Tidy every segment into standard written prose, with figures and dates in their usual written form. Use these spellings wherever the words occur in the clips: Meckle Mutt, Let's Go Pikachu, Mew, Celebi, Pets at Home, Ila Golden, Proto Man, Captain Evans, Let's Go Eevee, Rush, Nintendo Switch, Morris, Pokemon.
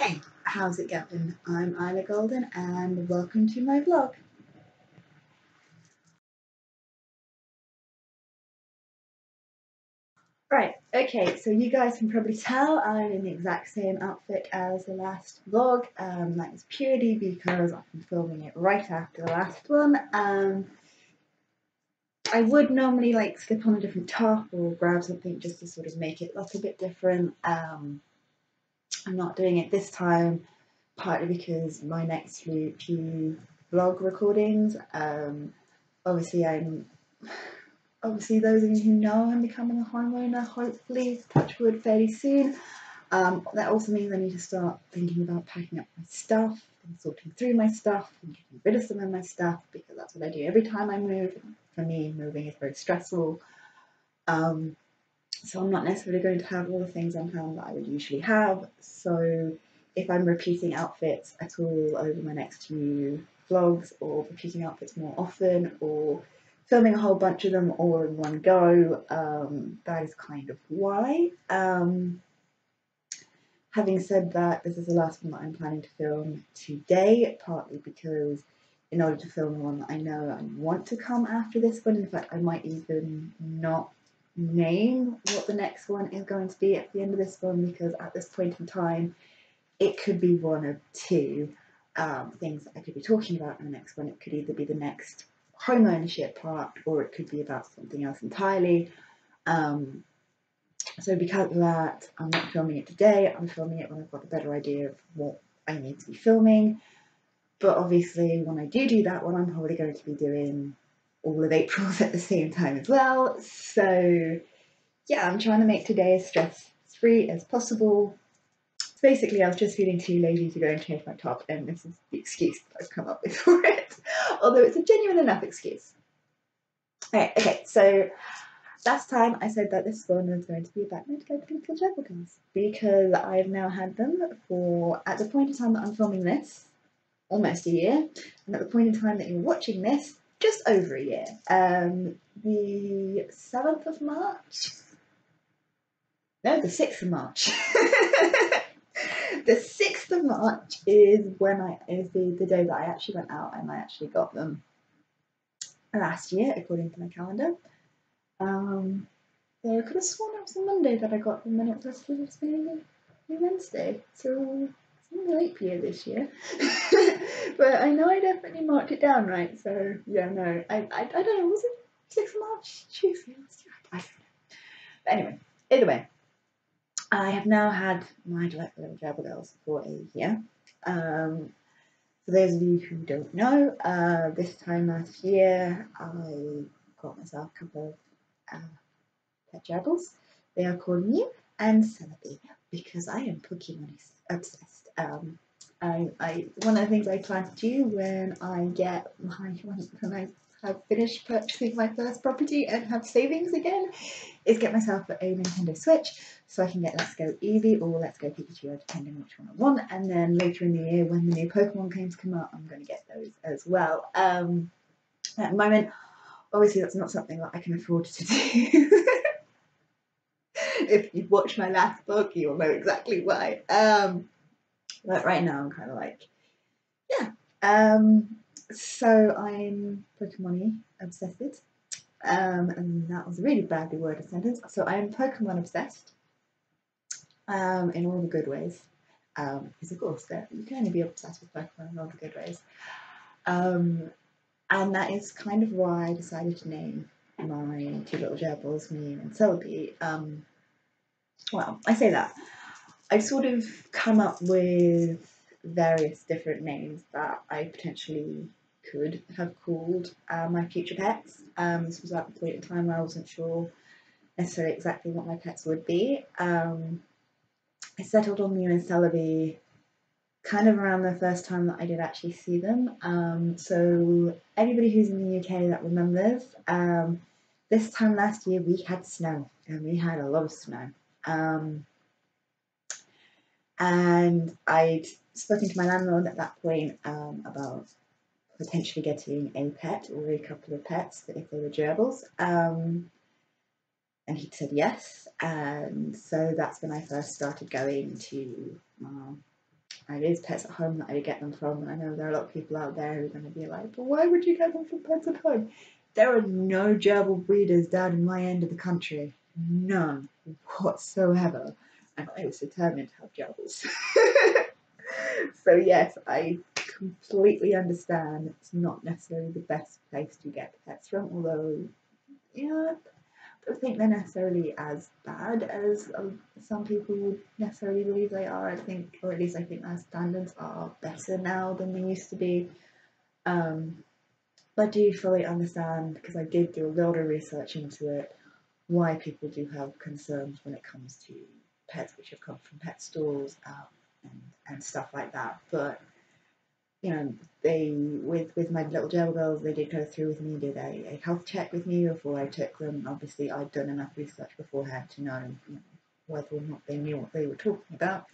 Hey, how's it going? I'm Ila Golden and welcome to my vlog. Right, okay, so you guys can probably tell I'm in the exact same outfit as the last vlog. That is purely because I've been filming it right after the last one. I would normally like slip on a different top or grab something just to sort of make it look a bit different. I'm not doing it this time, partly because my next few vlog recordings, obviously those of you who know I'm becoming a homeowner, hopefully, touch wood, fairly soon. That also means I need to start thinking about packing up my stuff and sorting through my stuff and getting rid of some of my stuff, because that's what I do every time I move. For me, moving is very stressful. So I'm not necessarily going to have all the things on hand that I would usually have, so if I'm repeating outfits at all over my next few vlogs, or repeating outfits more often, or filming a whole bunch of them all in one go, that is kind of why. Having said that, this is the last one that I'm planning to film today, partly because in order to film one that I know I want to come after this one, in fact I might even not name what the next one is going to be at the end of this one, because at this point in time it could be one of two things that I could be talking about in the next one. It could either be the next home ownership part, or it could be about something else entirely. So because of that, I'm not filming it today. I'm filming it when I've got a better idea of what I need to be filming, but obviously when I do that one, I'm probably going to be doing all of April's at the same time as well. So yeah, I'm trying to make today as stress-free as possible. So basically, I was just feeling too lazy to go and change my top, and this is the excuse that I've come up with for it, although it's a genuine enough excuse. Alright, okay, so last time I said that this one was going to be about Nintendo travel cards, because I've now had them for, at the point in time that I'm filming this, almost a year, and at the point in time that you're watching this, just over a year. The 7th of March? No, the 6th of March. The 6th of March is when is the day that I actually went out and I actually got them last year, according to my calendar. So I could have sworn it was a Monday that I got them, and it was maybe Wednesday. So leap year this year. But I know I definitely marked it down right, so yeah, no, I don't know, was it 6th of March? Tuesday, I don't know. But anyway, either way, I have now had my delightful little travel girls for a year. For those of you who don't know, this time last year I got myself a couple of pet gerbils. They are called Mew and Celebi, because I am Pokemon obsessed. One of the things I plan to do when I get when I have finished purchasing my first property and have savings again, is get myself a Nintendo Switch, so I can get Let's Go Eevee or Let's Go Pikachu, depending on which one I want, and then later in the year when the new Pokemon games come out, I'm going to get those as well. At the moment, obviously that's not something that I can afford to do. If you've watched my last vlog, you'll know exactly why. But right now I'm kind of like, yeah. So I'm Pokemon-y obsessed. And that was a really badly worded sentence. So I am Pokemon obsessed, in all the good ways. Because of course you can only be obsessed with Pokemon in all the good ways. And that is kind of why I decided to name my two little gerbils Mew and Celebi. Well, I say that. I've sort of come up with various different names that I potentially could have called my future pets. This was at the point in time where I wasn't sure necessarily exactly what my pets would be. I settled on Mew and Celebi kind of around the first time that I did actually see them. So anybody who's in the UK that remembers, this time last year we had snow, and we had a lot of snow. And I'd spoken to my landlord at that point about potentially getting a pet or a couple of pets if they were gerbils, and he'd said yes, and so that's when I first started going to it is Pets at Home that I get them from. I know there are a lot of people out there who are going to be like, but why would you get them from Pets at Home? There are no gerbil breeders down in my end of the country. None whatsoever. And I was determined to have gerbils. So yes, I completely understand it's not necessarily the best place to get pets from, although, yeah, I don't think they're necessarily as bad as some people would necessarily believe they are. I think, or at least I think our standards are better now than they used to be. But I do fully understand, because I did do a little bit of research into it, why people do have concerns when it comes to pets which have come from pet stores and stuff like that. But you know, they with my little gerbil girls, they did go through with me, did a health check with me before I took them. Obviously, I'd done enough research beforehand to know, whether or not they knew what they were talking about.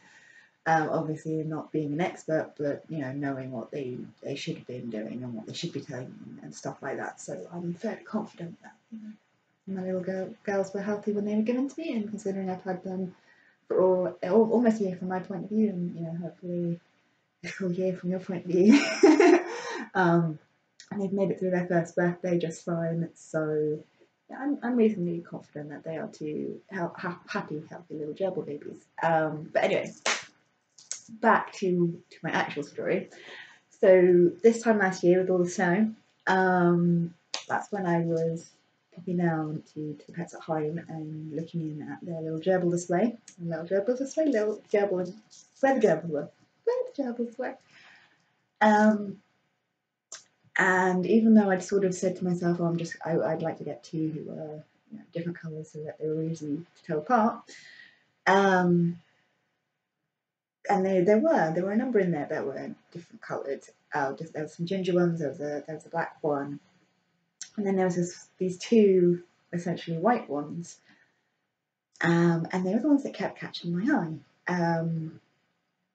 Obviously, not being an expert, but knowing what they should have been doing and what they should be telling them and stuff like that. So I'm fairly confident that my little girls were healthy when they were given to me, and considering I've had them for almost a year from my point of view, and hopefully a full year from your point of view, and they've made it through their first birthday just fine. So yeah, I'm reasonably confident that they are two happy, healthy little gerbil babies. But anyway, back to my actual story. So this time last year, with all the snow, that's when I was popping down to Pets at Home and looking in at their little gerbil display, where the gerbils were. And even though I'd sort of said to myself, oh, I'd like to get two who were different colours so that they were easy to tell apart, and there were a number in there that were different coloured. There were some ginger ones, there was a black one, and then there was these two essentially white ones, and they were the ones that kept catching my eye.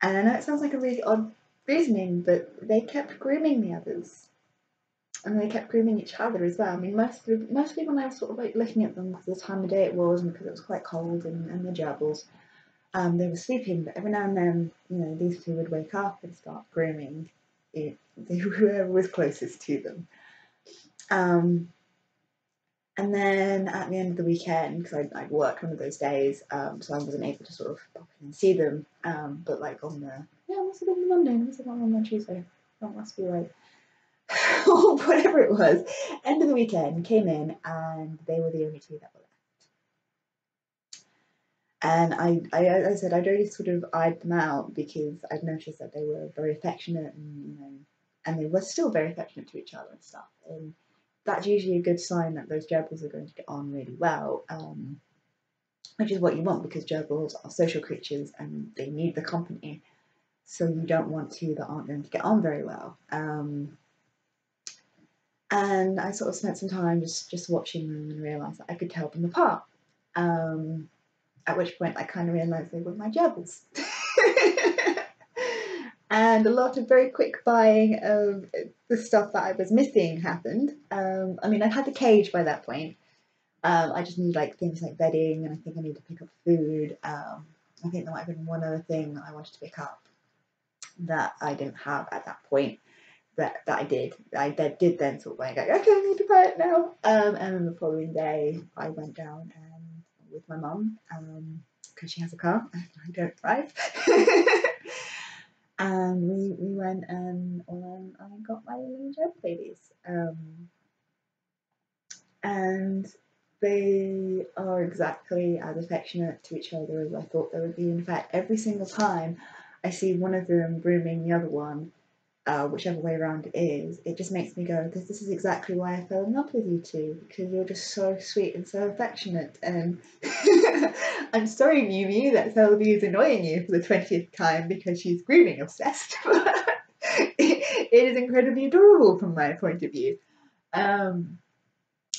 And I know it sounds like a really odd reasoning, but they kept grooming the others, and they kept grooming each other as well. I mean, mostly when I was sort of like looking at them, because the time of day it was, and because it was quite cold, and the gerbils, they were sleeping. But every now and then, these two would wake up and start grooming whoever was closest to them. And then at the end of the weekend, because I'd worked one of those days, so I wasn't able to sort of pop in and see them, but like on the, must have been the Monday, must have been on the Tuesday, that must be right, or whatever it was, end of the weekend, came in, and they were the only two that were left. And I said, I'd already sort of eyed them out, because I'd noticed that they were very affectionate, and they were still very affectionate to each other and stuff, and that's usually a good sign that those gerbils are going to get on really well, which is what you want, because gerbils are social creatures and they need the company, so you don't want two that aren't going to get on very well. And I sort of spent some time just watching them and realised that I could tell them apart, at which point I kind of realised they were my gerbils. And a lot of very quick buying of the stuff that I was missing happened. I mean, I'd had the cage by that point. I just need things like bedding, and I think I need to pick up food. I think there might have been one other thing that I wanted to pick up that I didn't have at that point, that I did. I did then sort of like, okay, I need to buy it now. And then the following day, I went down with my mum, because she has a car and I don't drive. And we went and I got my little gerbil babies. And they are exactly as affectionate to each other as I thought they would be. In fact, every single time I see one of them grooming the other one, whichever way around it is, it just makes me go, this is exactly why I fell in love with you two, because you're just so sweet and so affectionate. And I'm sorry, Mew, that Celebi is annoying you for the 20th time because she's grooming obsessed. It is incredibly adorable from my point of view. And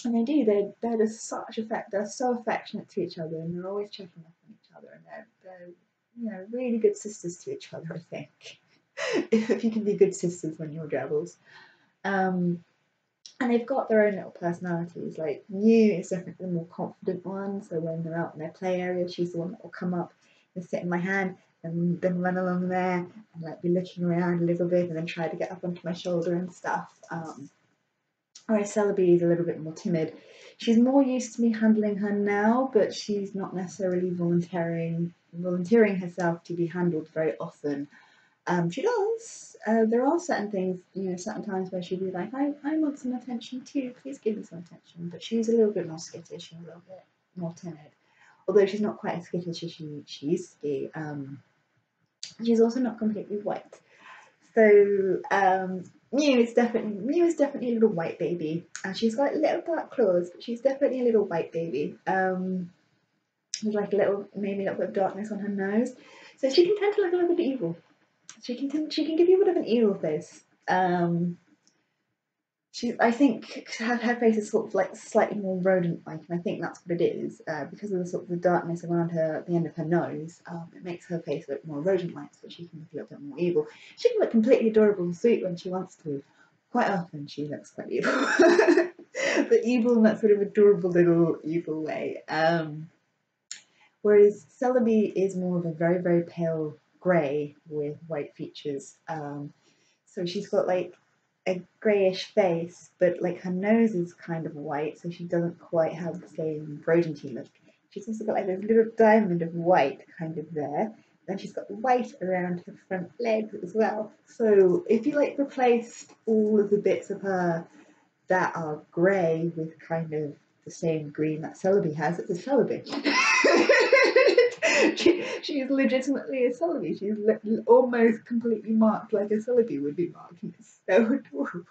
they're just they're so affectionate to each other, and they're always checking up on each other, and they're really good sisters to each other, I think. If you can be good sisters when you're gerbils. And they've got their own little personalities. Like, Mew is definitely the more confident one, so when they're out in their play area, she's the one that will come up and sit in my hand and then run along there and like be looking around a little bit and then try to get up onto my shoulder and stuff. Whereas Celebi is a little bit more timid. She's more used to me handling her now, but she's not necessarily volunteering herself to be handled very often. She does. There are certain things, you know, certain times where she'd be like, I want some attention too, please give me some attention. But she's a little bit more skittish and a little bit more timid. Although she's not quite as skittish as she used to be. She's also not completely white. So, Mew is definitely a little white baby. And she's got little dark claws, but she's definitely a little white baby. There's like a little, maybe a little bit of darkness on her nose. So she can tend to look a little bit evil. She can give you a bit of an evil face. I think her face is sort of like slightly more rodent-like, and I think that's what it is. Because of the sort of the darkness around her at the end of her nose, it makes her face look more rodent-like, so she can look a little bit more evil. She can look completely adorable and sweet when she wants to. Quite often she looks quite evil. But evil in that sort of adorable little evil way. Whereas Celebi is more of a very, very pale grey with white features. So she's got like a greyish face, but like her nose is kind of white, so she doesn't quite have the same rodenty look. She's also got like this little diamond of white kind of there, and she's got white around her front legs as well. So if you like replaced all of the bits of her that are grey with kind of the same green that Celebi has, it's a Celebi. She is legitimately a Celebi. She's almost completely marked like a Celebi would be marked, and it's so adorable.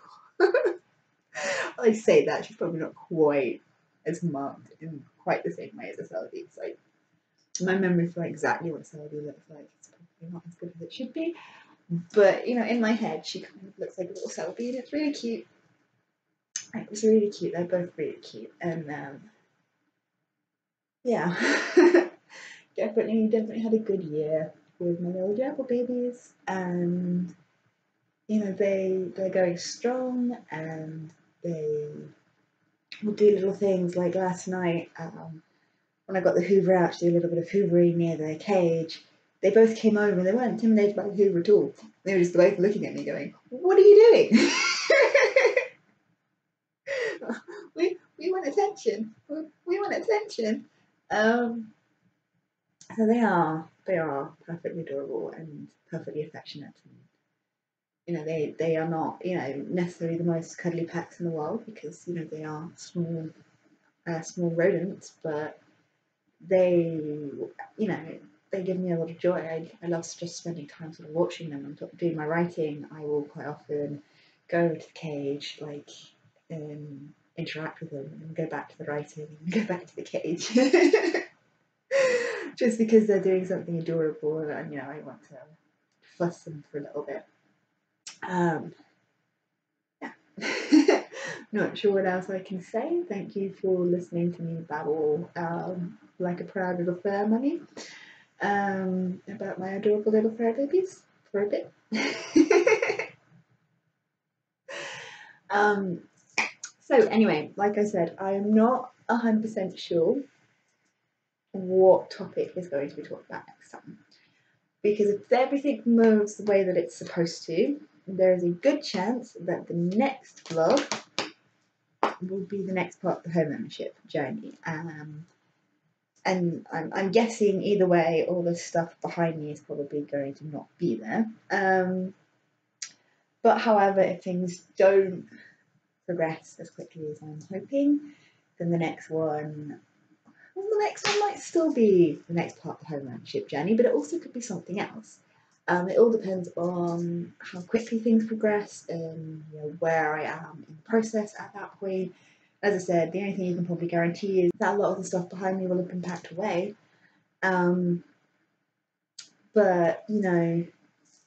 I say that, she's probably not quite as marked in quite the same way as a Celebi. It's like, my memory for exactly what Celebi looks like, it's probably not as good as it should be, but you know, in my head, she kind of looks like a little Celebi, and it's really cute. It was really cute, they're both really cute, and yeah. Definitely had a good year with my little gerbil babies, and you know, they're going strong, and they will do little things like last night when I got the hoover out to do a little bit of hoovering near their cage. They both came over and they weren't intimidated by the hoover at all. They were just both looking at me going, "What are you doing?" we want attention. We want attention. So they are perfectly adorable and perfectly affectionate, and you know, they are not, you know, necessarily the most cuddly pets in the world, because you know, they are small rodents, but they, you know, they give me a lot of joy. I love just spending time sort of watching them and doing my writing. I will quite often go over to the cage, like interact with them, and go back to the writing and go back to the cage. Just because they're doing something adorable, and you know, I want to fuss them for a little bit. Yeah. Not sure what else I can say. Thank you for listening to me babble like a proud little fur mummy about my adorable little fur babies for a bit. So anyway, like I said, I am not 100% sure what topic is going to be talked about next time, because if everything moves the way that it's supposed to, there is a good chance that the next vlog will be the next part of the home ownership journey, and I'm guessing either way all the stuff behind me is probably going to not be there, but however, if things don't progress as quickly as I'm hoping, then the next one might still be the next part of the home ownership journey, but it also could be something else. It all depends on how quickly things progress and you know, where I am in the process at that point. As I said, the only thing you can probably guarantee is that a lot of the stuff behind me will have been packed away. But, you know,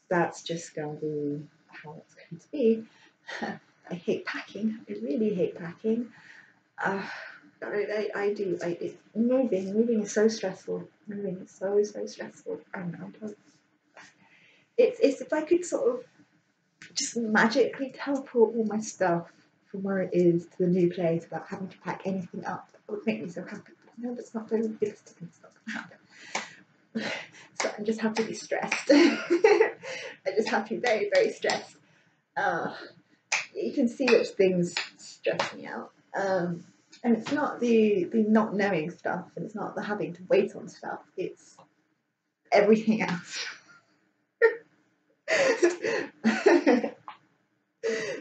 that's just going to be how it's going to be. I hate packing. I really hate packing. I do, moving is so stressful, so stressful, and it's if I could sort of just magically teleport all my stuff from where it is to the new place without having to pack anything up, that would make me so happy, but I know that's not very realistic and it's not going to happen. So I just have to be stressed. I just have to be very, very stressed. You can see which things stress me out. And it's not the not knowing stuff, and it's not the having to wait on stuff. It's everything else.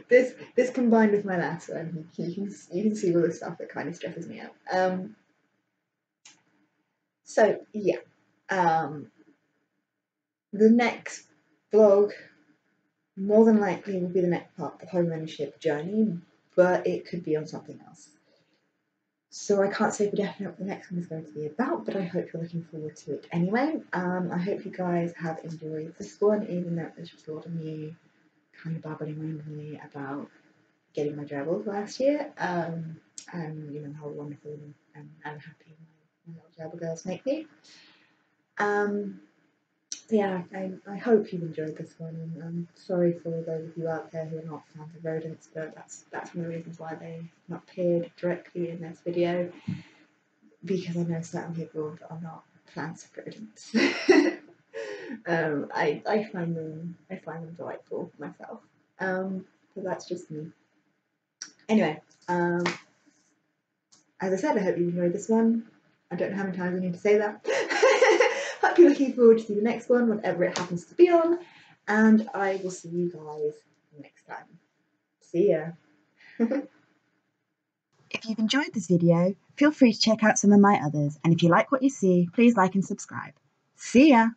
This combined with my last one, you can see all the stuff that kind of stresses me out. So yeah, the next vlog more than likely will be the next part of the home ownership journey, but it could be on something else. So I can't say for definite what the next one is going to be about, but I hope you're looking forward to it anyway. I hope you guys have enjoyed this one, even though it was just sort of me kind of babbling randomly about getting my gerbils last year, and you know how wonderful and happy my little gerbil girls make me. Yeah, I hope you've enjoyed this one. I'm sorry for those of you out there who are not fans of rodents, but that's one of the reasons why they've not appeared directly in this video, because I know certain people that are not fans of rodents. I find them delightful myself, but that's just me. Anyway, as I said, I hope you enjoyed this one. I don't know how many times I need to say that. Hope you're looking forward to the next one, whatever it happens to be on, and I will see you guys next time. See ya! If you've enjoyed this video, feel free to check out some of my others, and if you like what you see, please like and subscribe. See ya!